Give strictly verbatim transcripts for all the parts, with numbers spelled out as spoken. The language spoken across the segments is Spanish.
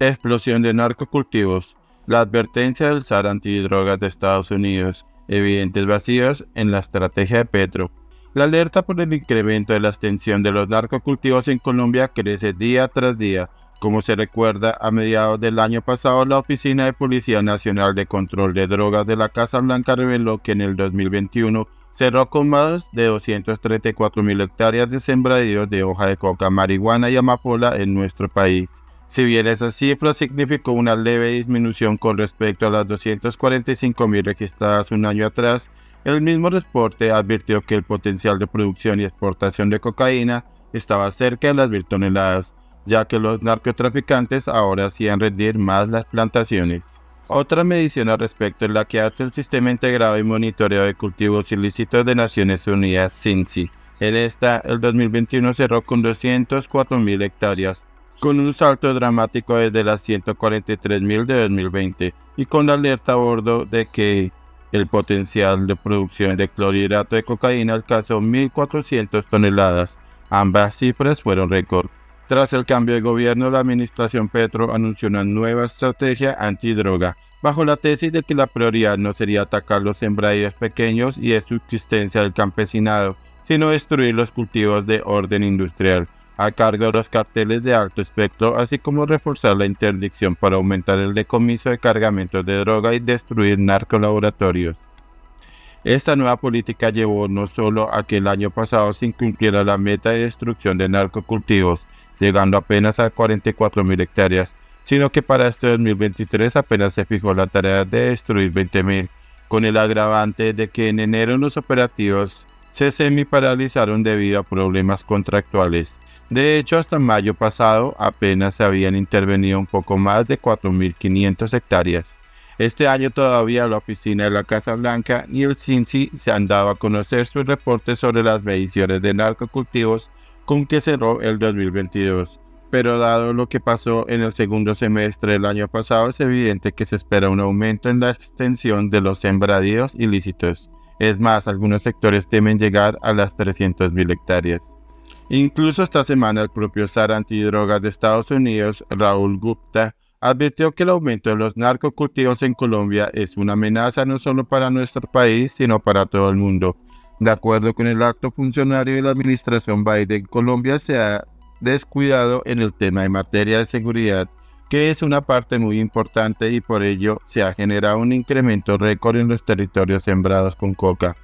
Explosión de narcocultivos. La advertencia del S A R antidrogas de Estados Unidos. Evidentes vacíos en la estrategia de Petro. La alerta por el incremento de la extensión de los narcocultivos en Colombia crece día tras día. Como se recuerda, a mediados del año pasado, la Oficina de Policía Nacional de Control de Drogas de la Casa Blanca reveló que en el dos mil veintiuno cerró con más de doscientas treinta y cuatro mil hectáreas de sembradíos de hoja de coca, marihuana y amapola en nuestro país. Si bien esa cifra significó una leve disminución con respecto a las doscientas cuarenta y cinco mil registradas un año atrás, el mismo reporte advirtió que el potencial de producción y exportación de cocaína estaba cerca de las mil toneladas, ya que los narcotraficantes ahora hacían rendir más las plantaciones. Otra medición al respecto es la que hace el Sistema Integrado y Monitoreo de Cultivos Ilícitos de Naciones Unidas, C I N S I. En esta, el dos mil veintiuno cerró con doscientas cuatro mil hectáreas, con un salto dramático desde las ciento cuarenta y tres mil de dos mil veinte y con la alerta a bordo de que el potencial de producción de clorhidrato de cocaína alcanzó mil cuatrocientas toneladas. Ambas cifras fueron récord. Tras el cambio de gobierno, la administración Petro anunció una nueva estrategia antidroga, bajo la tesis de que la prioridad no sería atacar los sembradíos pequeños y de subsistencia del campesinado, sino destruir los cultivos de orden industrial, a cargo de los carteles de alto espectro, así como reforzar la interdicción para aumentar el decomiso de cargamentos de droga y destruir narcolaboratorios. Esta nueva política llevó no solo a que el año pasado se incumpliera la meta de destrucción de narcocultivos, llegando apenas a cuarenta y cuatro mil hectáreas, sino que para este dos mil veintitrés apenas se fijó la tarea de destruir veinte mil, con el agravante de que en enero los operativos se semi-paralizaron debido a problemas contractuales. De hecho, hasta mayo pasado apenas se habían intervenido un poco más de cuatro mil quinientas hectáreas. Este año todavía la oficina de la Casa Blanca y el C I N S I se han dado a conocer sus reportes sobre las mediciones de narcocultivos con que cerró el dos mil veintidós. Pero dado lo que pasó en el segundo semestre del año pasado, es evidente que se espera un aumento en la extensión de los sembradíos ilícitos. Es más, algunos sectores temen llegar a las trescientas mil hectáreas. Incluso esta semana el propio S A R antidrogas de Estados Unidos, Raúl Gupta, advirtió que el aumento de los narcocultivos en Colombia es una amenaza no solo para nuestro país, sino para todo el mundo. De acuerdo con el alto funcionario de la administración Biden, Colombia se ha descuidado en el tema de materia de seguridad, que es una parte muy importante, y por ello se ha generado un incremento récord en los territorios sembrados con coca.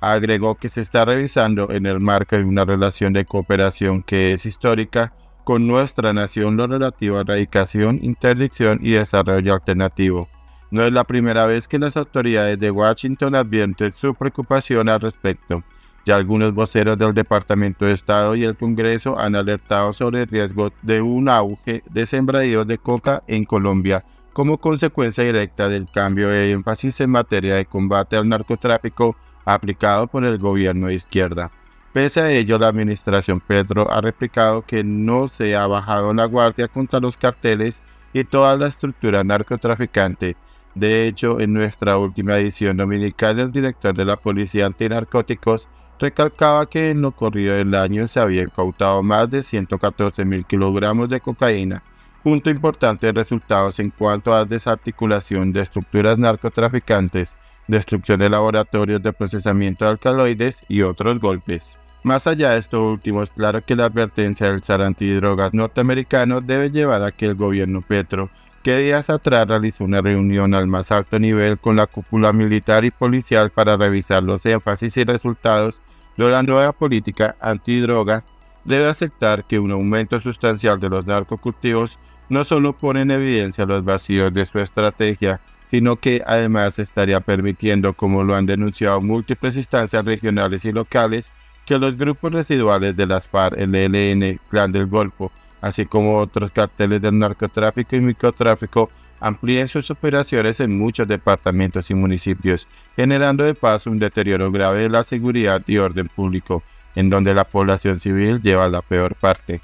Agregó que se está revisando en el marco de una relación de cooperación que es histórica con nuestra nación lo relativo a erradicación, interdicción y desarrollo alternativo. No es la primera vez que las autoridades de Washington advierten su preocupación al respecto. Ya algunos voceros del Departamento de Estado y el Congreso han alertado sobre el riesgo de un auge de sembradíos de coca en Colombia como consecuencia directa del cambio de énfasis en materia de combate al narcotráfico aplicado por el gobierno de izquierda. Pese a ello, la administración Petro ha replicado que no se ha bajado la guardia contra los carteles y toda la estructura narcotraficante. De hecho, en nuestra última edición dominical, el director de la Policía Antinarcóticos recalcaba que en lo corrido del año se había incautado más de ciento catorce mil kilogramos de cocaína, junto a importantes resultados en cuanto a desarticulación de estructuras narcotraficantes, destrucción de laboratorios de procesamiento de alcaloides y otros golpes. Más allá de esto último, es claro que la advertencia del S A R antidrogas norteamericano debe llevar a que el gobierno Petro, que días atrás realizó una reunión al más alto nivel con la cúpula militar y policial para revisar los énfasis y resultados de la nueva política antidroga, debe aceptar que un aumento sustancial de los narcocultivos no solo pone en evidencia los vacíos de su estrategia, sino que además estaría permitiendo, como lo han denunciado múltiples instancias regionales y locales, que los grupos residuales de las FARC, el E L N, Clan del Golfo, así como otros carteles del narcotráfico y microtráfico, amplíen sus operaciones en muchos departamentos y municipios, generando de paso un deterioro grave de la seguridad y orden público, en donde la población civil lleva la peor parte.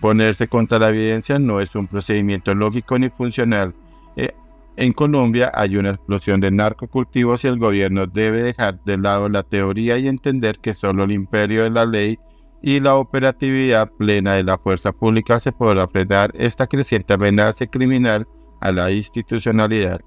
Ponerse contra la evidencia no es un procedimiento lógico ni funcional. En Colombia hay una explosión de narcocultivos y el gobierno debe dejar de lado la teoría y entender que solo el imperio de la ley y la operatividad plena de la fuerza pública se podrá frenar esta creciente amenaza criminal a la institucionalidad.